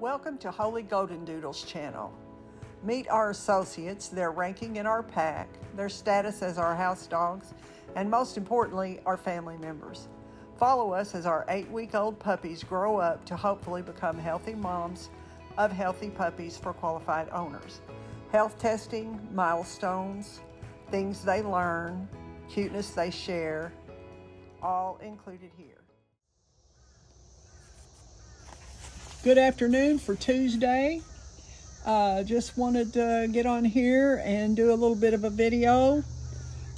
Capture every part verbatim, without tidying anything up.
Welcome to Holy Goldendoodles channel. Meet our associates, their ranking in our pack, their status as our house dogs, and most importantly, our family members. Follow us as our eight-week-old puppies grow up to hopefully become healthy moms of healthy puppies for qualified owners. Health testing, milestones, things they learn, cuteness they share, all included here. Good afternoon for Tuesday. Uh, just wanted to get on here and do a little bit of a video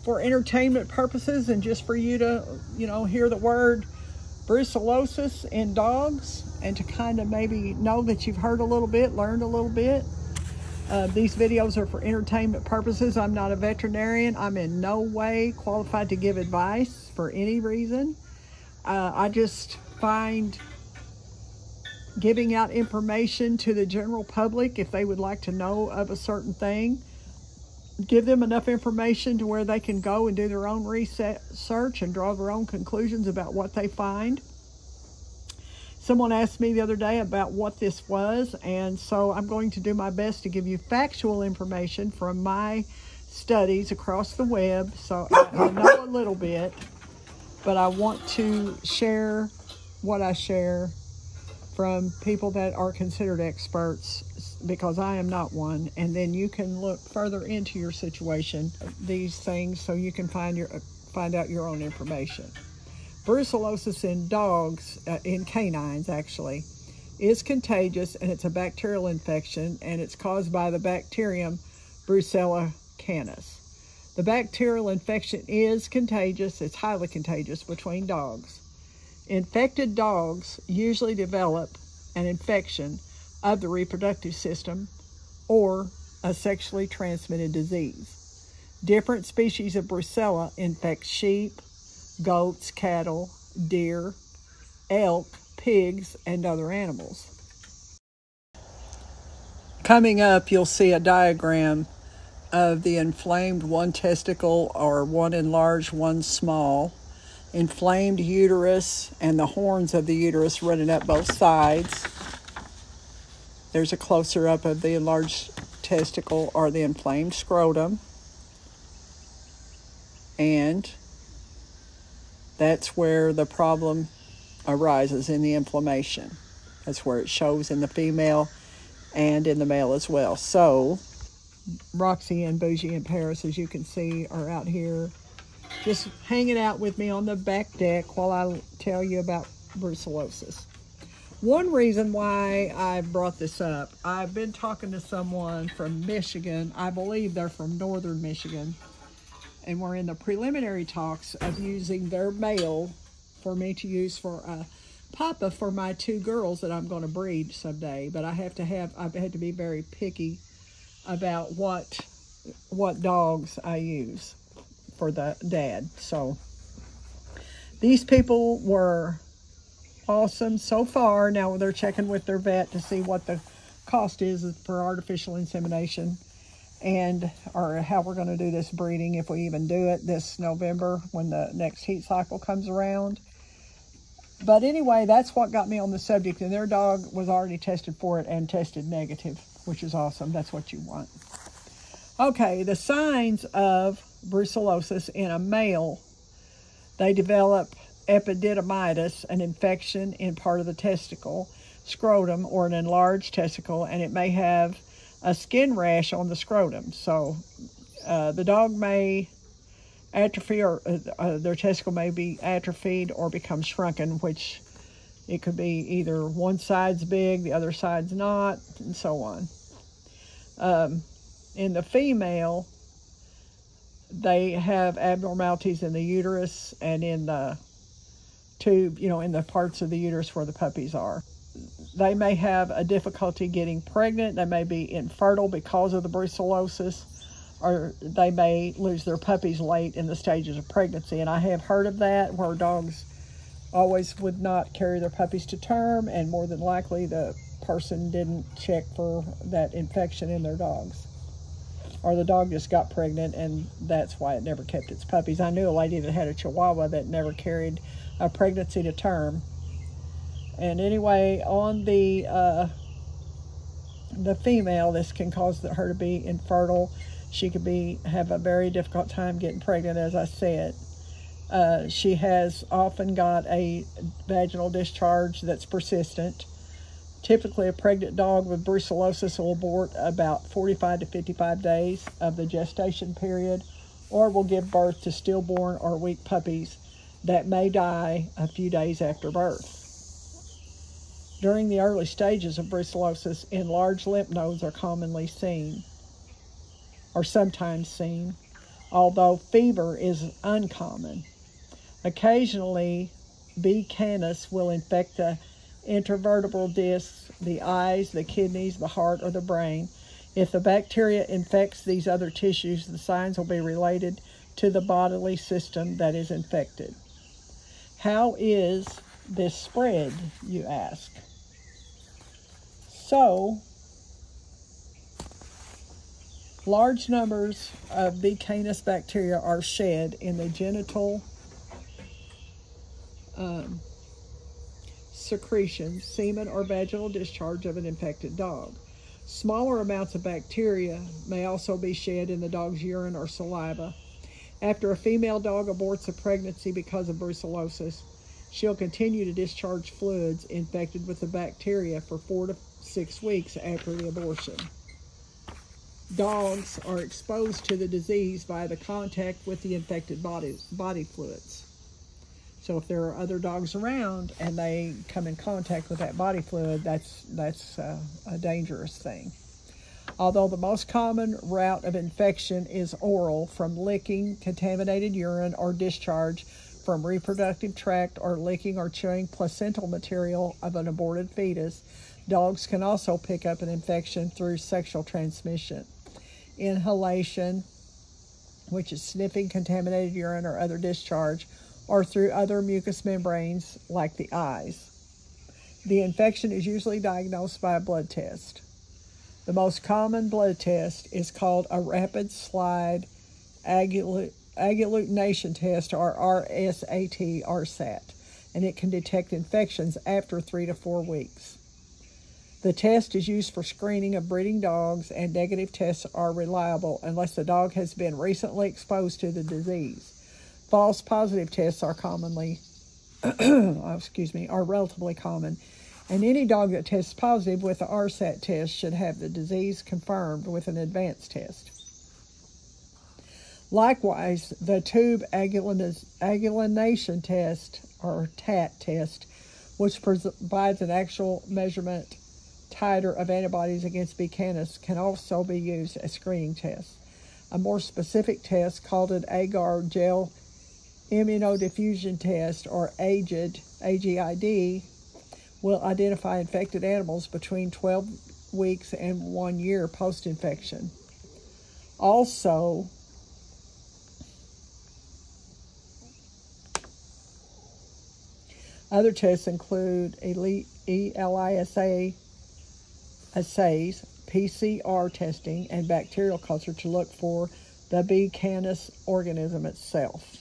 for entertainment purposes and just for you to, you know, hear the word brucellosis in dogs and to kind of maybe know that you've heard a little bit, learned a little bit. Uh, these videos are for entertainment purposes. I'm not a veterinarian. I'm in no way qualified to give advice for any reason. Uh, I just find giving out information to the general public if they would like to know of a certain thing. Give them enough information to where they can go and do their own research and draw their own conclusions about what they find. Someone asked me the other day about what this was, and so I'm going to do my best to give you factual information from my studies across the web. So I, I know a little bit, but I want to share what I share from people that are considered experts, because I am not one, and then you can look further into your situation, these things, so you can find your find out your own information. Brucellosis in dogs, uh, in canines actually, is contagious, and it's a bacterial infection, and it's caused by the bacterium Brucella canis. The bacterial infection is contagious, it's highly contagious between dogs. Infected dogs usually develop an infection of the reproductive system or a sexually transmitted disease. Different species of Brucella infect sheep, goats, cattle, deer, elk, pigs, and other animals. Coming up, you'll see a diagram of the inflamed one testicle, or one enlarged, one small, inflamed uterus, and the horns of the uterus running up both sides. There's a closer up of the enlarged testicle or the inflamed scrotum. And that's where the problem arises, in the inflammation. That's where it shows in the female and in the male as well. So Roxy and Bougie and Paris, as you can see, are out here just hanging out with me on the back deck while I tell you about brucellosis. One reason why I brought this up, I've been talking to someone from Michigan. I believe they're from Northern Michigan. And we're in the preliminary talks of using their mail for me to use for a papa for my two girls that I'm going to breed someday. But I have to have, I've had to be very picky about what, what dogs I use for the dad. So these people were awesome so far. Now they're checking with their vet to see what the cost is for artificial insemination, and or how we're going to do this breeding, if we even do it this November when the next heat cycle comes around. But anyway, that's what got me on the subject, and their dog was already tested for it and tested negative, which is awesome. That's what you want. Okay, the signs of brucellosis in a male: they develop epididymitis, an infection in part of the testicle, scrotum, or an enlarged testicle, and it may have a skin rash on the scrotum. So uh, the dog may atrophy, or uh, uh, their testicle may be atrophied or become shrunken, which it could be either one side's big, the other side's not, and so on. Um, in the female, they have abnormalities in the uterus and in the tube, you know, in the parts of the uterus where the puppies are. They may have a difficulty getting pregnant. They may be infertile because of the brucellosis, or they may lose their puppies late in the stages of pregnancy. And I have heard of that, where dogs always would not carry their puppies to term, and more than likely the person didn't check for that infection in their dogs, or the dog just got pregnant, and that's why it never kept its puppies. I knew a lady that had a Chihuahua that never carried a pregnancy to term. And anyway, on the uh, the female, this can cause the, her to be infertile. She could be have a very difficult time getting pregnant, as I said. Uh, she has often got a vaginal discharge that's persistent. Typically, a pregnant dog with brucellosis will abort about forty-five to fifty-five days of the gestation period, or will give birth to stillborn or weak puppies that may die a few days after birth. During the early stages of brucellosis, enlarged lymph nodes are commonly seen, or sometimes seen, although fever is uncommon. Occasionally, B. canis will infect the intervertebral discs, the eyes, the kidneys, the heart, or the brain. If the bacteria infects these other tissues, the signs will be related to the bodily system that is infected. How is this spread, you ask? So, large numbers of B. canis bacteria are shed in the genital um, secretion, semen, or vaginal discharge of an infected dog. Smaller amounts of bacteria may also be shed in the dog's urine or saliva. After a female dog aborts a pregnancy because of brucellosis, she'll continue to discharge fluids infected with the bacteria for four to six weeks after the abortion. Dogs are exposed to the disease by the contact with the infected body, body fluids. So if there are other dogs around and they come in contact with that body fluid, that's, that's uh, a dangerous thing. Although the most common route of infection is oral, from licking, contaminated urine, or discharge from reproductive tract, or licking or chewing placental material of an aborted fetus, dogs can also pick up an infection through sexual transmission. Inhalation, which is sniffing contaminated urine or other discharge, or through other mucous membranes like the eyes. The infection is usually diagnosed by a blood test. The most common blood test is called a rapid slide agglutination test, or R S A T, R S A T, and it can detect infections after three to four weeks. The test is used for screening of breeding dogs, and negative tests are reliable unless the dog has been recently exposed to the disease. False positive tests are commonly, excuse me, are relatively common, and any dog that tests positive with the R S A T test should have the disease confirmed with an advanced test. Likewise, the tube agglutination test, or T A T test, which provides an actual measurement titer of antibodies against B. canis, can also be used as screening tests. A more specific test, called an agar gel immunodiffusion test, or A G I D, A G I D, will identify infected animals between twelve weeks and one year post-infection. Also, other tests include ELISA assays, P C R testing, and bacterial culture to look for the B. canis organism itself.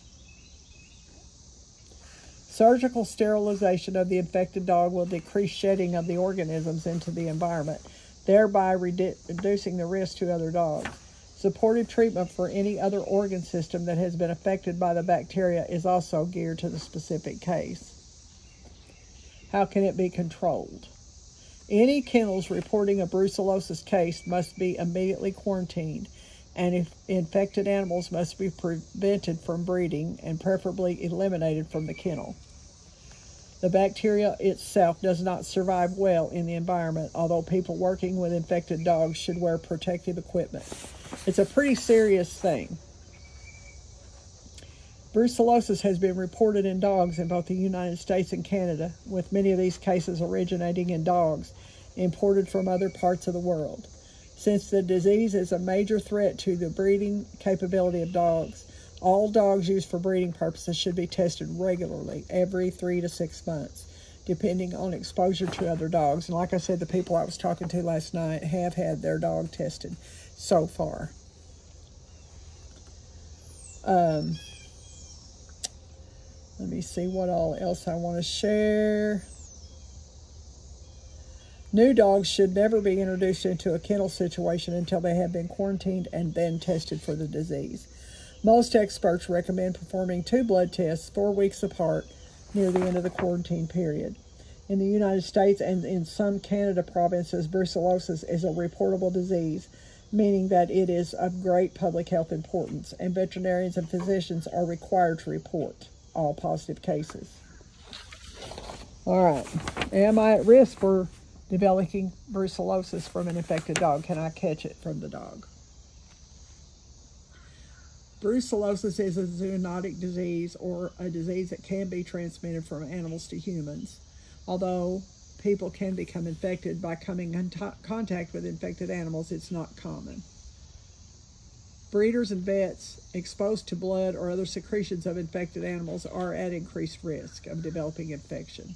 Surgical sterilization of the infected dog will decrease shedding of the organisms into the environment, thereby redu reducing the risk to other dogs. Supportive treatment for any other organ system that has been affected by the bacteria is also geared to the specific case. How can it be controlled? Any kennels reporting a brucellosis case must be immediately quarantined, and if infected animals must be prevented from breeding and preferably eliminated from the kennel. The bacteria itself does not survive well in the environment, although people working with infected dogs should wear protective equipment. It's a pretty serious thing. Brucellosis has been reported in dogs in both the United States and Canada, with many of these cases originating in dogs imported from other parts of the world. Since the disease is a major threat to the breeding capability of dogs, all dogs used for breeding purposes should be tested regularly, every three to six months, depending on exposure to other dogs. And like I said, the people I was talking to last night have had their dog tested so far. Um... Let me see what all else I want to share. New dogs should never be introduced into a kennel situation until they have been quarantined and then tested for the disease. Most experts recommend performing two blood tests four weeks apart near the end of the quarantine period. In the United States and in some Canada provinces, brucellosis is a reportable disease, meaning that it is of great public health importance, and veterinarians and physicians are required to report all positive cases. All right, am I at risk for developing brucellosis from an infected dog? Can I catch it from the dog? Brucellosis is a zoonotic disease, or a disease that can be transmitted from animals to humans, although people can become infected by coming in contact with infected animals. It's not common. Breeders and vets exposed to blood or other secretions of infected animals are at increased risk of developing infection.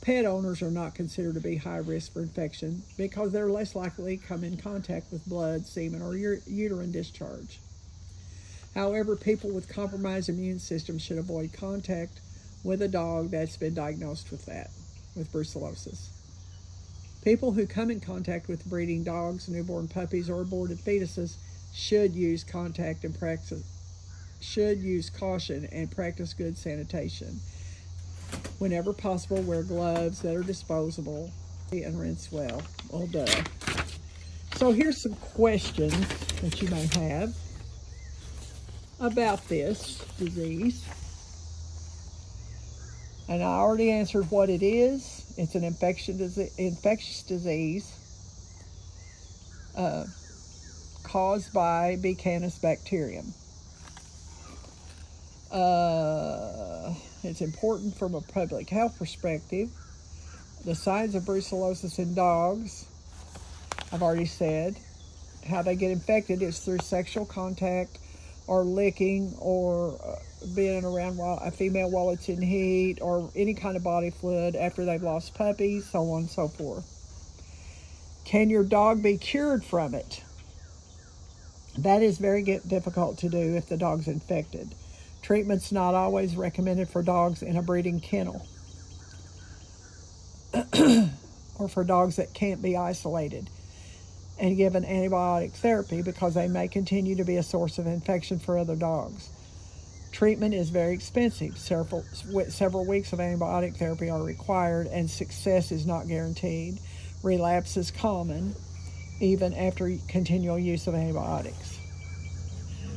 Pet owners are not considered to be high risk for infection because they're less likely to come in contact with blood, semen, or uterine discharge. However, people with compromised immune systems should avoid contact with a dog that's been diagnosed with that, with brucellosis. People who come in contact with breeding dogs, newborn puppies, or aborted fetuses should use contact and practice, should use caution and practice good sanitation. Whenever possible, wear gloves that are disposable and rinse well. Well done. So here's some questions that you may have about this disease. And I already answered what it is. It's an infection disease, infectious disease uh, caused by B. canis bacterium. Uh, it's important from a public health perspective. The signs of brucellosis in dogs, I've already said. How they get infected is through sexual contact, or licking, or being around while a female while it's in heat, or any kind of body fluid after they've lost puppies, so on and so forth. Can your dog be cured from it? That is very difficult to do if the dog's infected. Treatment's not always recommended for dogs in a breeding kennel or for dogs that can't be isolated and given antibiotic therapy, because they may continue to be a source of infection for other dogs. Treatment is very expensive. Several, several weeks of antibiotic therapy are required, and success is not guaranteed. Relapse is common, even after continual use of antibiotics.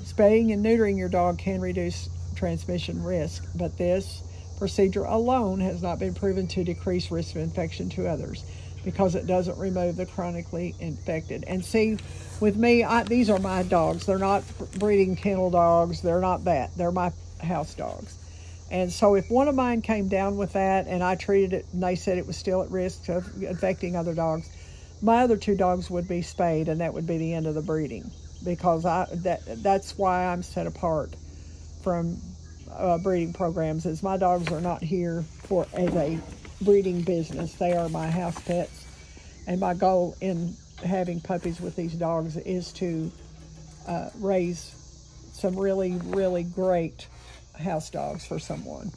Spaying and neutering your dog can reduce transmission risk, but this procedure alone has not been proven to decrease risk of infection to others, because it doesn't remove the chronically infected. And see, with me, I, these are my dogs. They're not breeding kennel dogs. They're not that. They're my house dogs. And so if one of mine came down with that and I treated it and they said it was still at risk of infecting other dogs, my other two dogs would be spayed, and that would be the end of the breeding, because I that that's why I'm set apart from uh, breeding programs, is my dogs are not here for as a breeding business. They are my house pets, and my goal in having puppies with these dogs is to uh, raise some really really great house dogs for someone.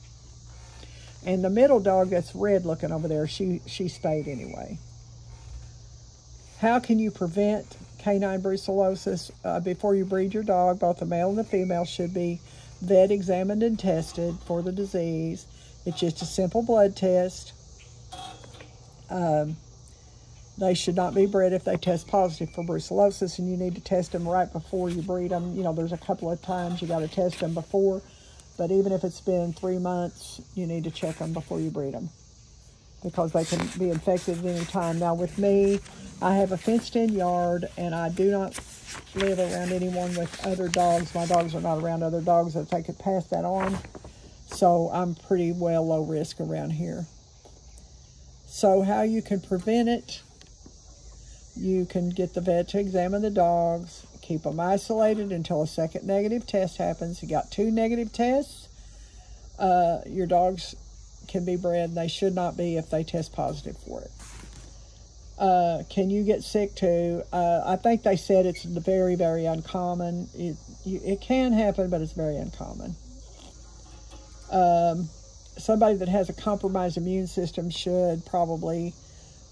And the middle dog that's red looking over there, she she spayed anyway. How can you prevent canine brucellosis? Uh, before you breed your dog, both the male and the female should be vet examined and tested for the disease. It's just a simple blood test. Um, they should not be bred if they test positive for brucellosis, and you need to test them right before you breed them. You know, there's a couple of times you got to test them before, but even if it's been three months, you need to check them before you breed them, because they can be infected at any time. Now with me, I have a fenced-in yard, and I do not live around anyone with other dogs. My dogs are not around other dogs, if they could pass that on. So I'm pretty well low risk around here. So how you can prevent it, you can get the vet to examine the dogs, keep them isolated until a second negative test happens. You got two negative tests, uh, your dogs can be bred, and they should not be if they test positive for it. Uh, can you get sick too? Uh, I think they said it's very, very uncommon. It, you, it can happen, but it's very uncommon. Um, somebody that has a compromised immune system should probably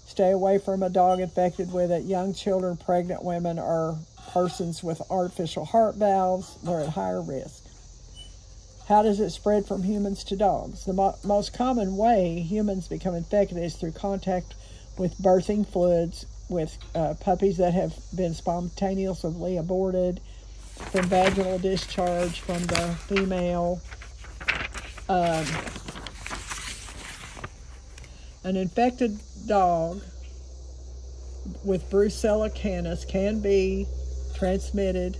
Stay away from a dog infected with it. Young children, pregnant women, or persons with artificial heart valves are at higher risk. How does it spread from humans to dogs? The mo most common way humans become infected is through contact with birthing fluids, with uh, puppies that have been spontaneously aborted, from vaginal discharge from the female. Um, an infected dog with Brucella canis can be transmitted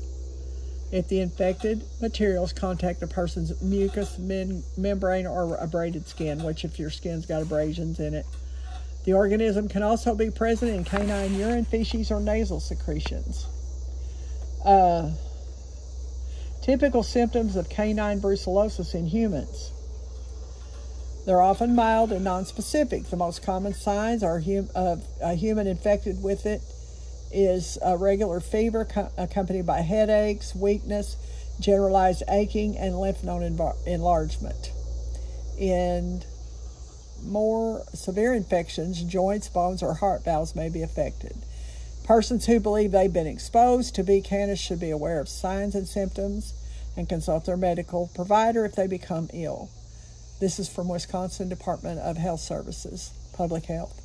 if the infected materials contact a person's mucous mem membrane or abraded skin, which if your skin's got abrasions in it. The organism can also be present in canine urine, feces, or nasal secretions. Uh, typical symptoms of canine brucellosis in humans. They're often mild and nonspecific. The most common signs are hum of a human infected with it is a regular fever accompanied by headaches, weakness, generalized aching, and lymph node enlargement. In more severe infections, joints, bones, or heart valves may be affected. Persons who believe they've been exposed to B. canis should be aware of signs and symptoms and consult their medical provider if they become ill. This is from Wisconsin Department of Health Services, Public Health.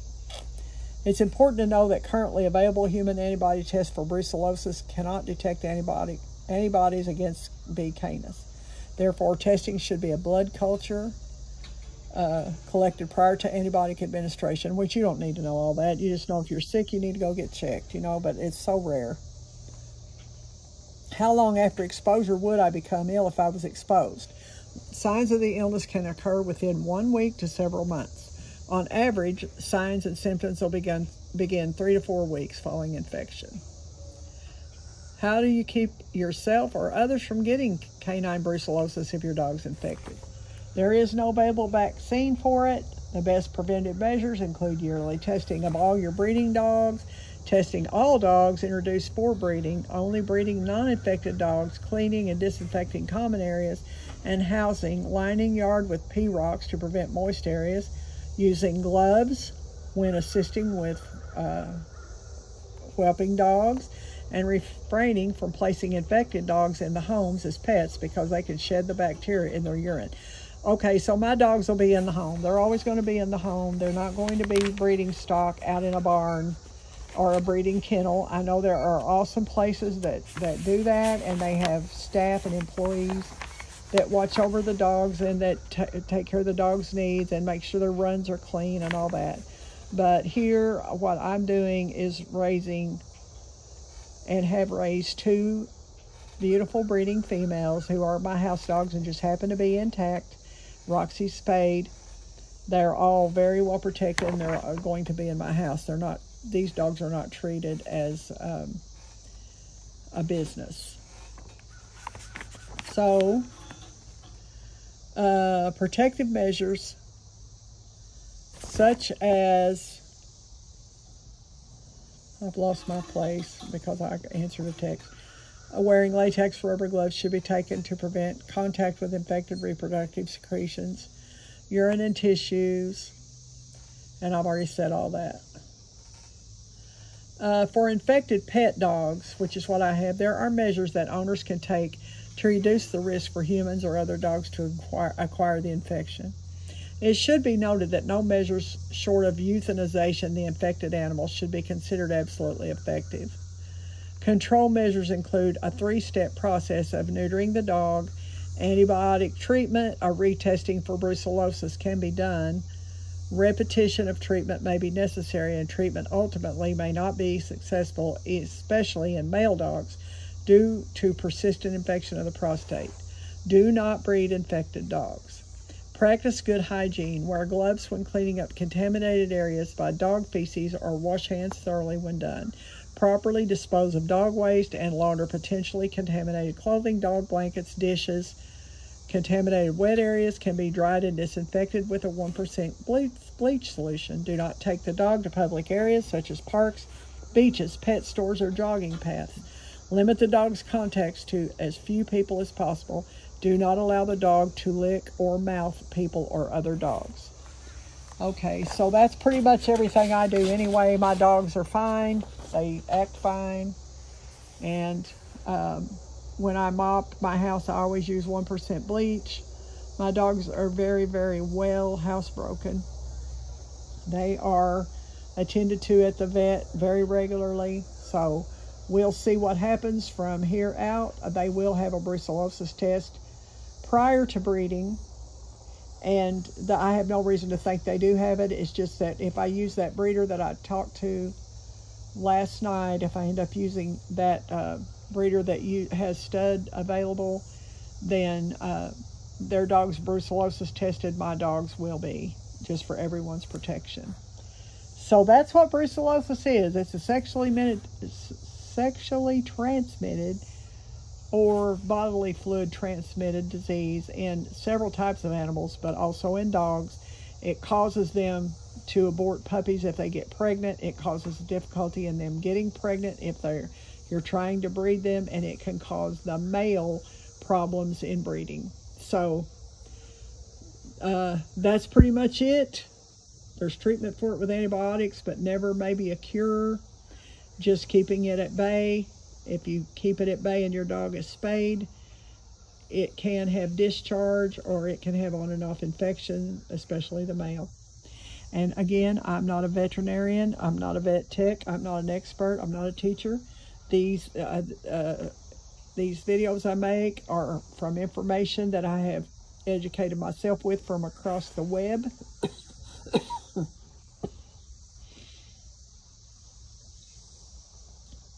It's important to know that currently available human antibody tests for brucellosis cannot detect antibody, antibodies against B. canis. Therefore, testing should be a blood culture uh, collected prior to antibiotic administration, which you don't need to know all that. You just know if you're sick, you need to go get checked, you know, but it's so rare. How long after exposure would I become ill if I was exposed? Signs of the illness can occur within one week to several months. On average, signs and symptoms will begin, begin three to four weeks following infection. How do you keep yourself or others from getting canine brucellosis if your dog's infected? There is no available vaccine for it. The best preventive measures include yearly testing of all your breeding dogs, testing all dogs, introduce spore breeding, only breeding non-infected dogs, cleaning and disinfecting common areas and housing, lining yard with P rocks to prevent moist areas, using gloves when assisting with uh, whelping dogs, and refraining from placing infected dogs in the homes as pets because they can shed the bacteria in their urine. Okay, so my dogs will be in the home. They're always going to be in the home. They're not going to be breeding stock out in a barn or a breeding kennel. I know there are awesome places that, that do that, and they have staff and employees that watch over the dogs and that t take care of the dog's needs and make sure their runs are clean and all that. But here, what I'm doing is raising and have raised two beautiful breeding females who are my house dogs and just happen to be intact. Roxy spayed. They're all very well protected and they're going to be in my house. They're not, these dogs are not treated as um, a business. So, Uh, protective measures such as, I've lost my place because I answered a text, uh, wearing latex rubber gloves should be taken to prevent contact with infected reproductive secretions, urine and tissues, and I've already said all that. Uh, for infected pet dogs, which is what I have, there are measures that owners can take to reduce the risk for humans or other dogs to acquire, acquire the infection. It should be noted that no measures short of euthanization the infected animal should be considered absolutely effective. Control measures include a three-step process of neutering the dog, antibiotic treatment, or retesting for brucellosis can be done. Repetition of treatment may be necessary, and treatment ultimately may not be successful, especially in male dogs, due to persistent infection of the prostate. Do not breed infected dogs. Practice good hygiene. Wear gloves when cleaning up contaminated areas by dog feces or wash hands thoroughly when done. Properly dispose of dog waste and launder potentially contaminated clothing, dog blankets, dishes. Contaminated wet areas can be dried and disinfected with a one percent bleach solution. Do not take the dog to public areas such as parks, beaches, pet stores, or jogging paths. Limit the dog's contacts to as few people as possible. Do not allow the dog to lick or mouth people or other dogs. Okay, so that's pretty much everything I do anyway. My dogs are fine. They act fine. And um, when I mop my house, I always use one percent bleach. My dogs are very, very well housebroken. They are attended to at the vet very regularly. So we'll see what happens from here out. They will have a brucellosis test prior to breeding. And the, I have no reason to think they do have it. It's just that if I use that breeder that I talked to last night, if I end up using that uh, breeder that you, has stud available, then uh, their dog's brucellosis tested, my dogs will be, just for everyone's protection. So that's what brucellosis is. It's a sexually, minute, sexually transmitted or bodily fluid transmitted disease in several types of animals, but also in dogs. It causes them to abort puppies if they get pregnant. It causes difficulty in them getting pregnant if they're you're trying to breed them, and it can cause the male problems in breeding. So uh, that's pretty much it. There's treatment for it with antibiotics, but never maybe a cure. Just keeping it at bay. If you keep it at bay and your dog is spayed, it can have discharge or it can have on and off infection, especially the male. And again, I'm not a veterinarian. I'm not a vet tech. I'm not an expert. I'm not a teacher. These, uh, uh, these videos I make are from information that I have educated myself with from across the web.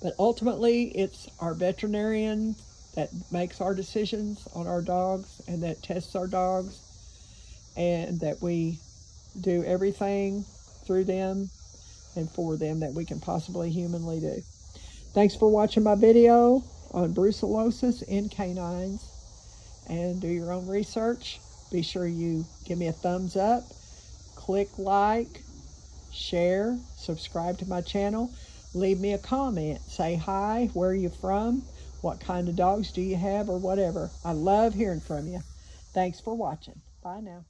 But ultimately, it's our veterinarian that makes our decisions on our dogs and that tests our dogs, and that we do everything through them and for them that we can possibly humanly do. Thanks for watching my video on brucellosis in canines, and do your own research. Be sure you give me a thumbs up, click like, share, subscribe to my channel. Leave me a comment. Say hi, where are you from? What kind of dogs do you have, or whatever. I love hearing from you. Thanks for watching. Bye now.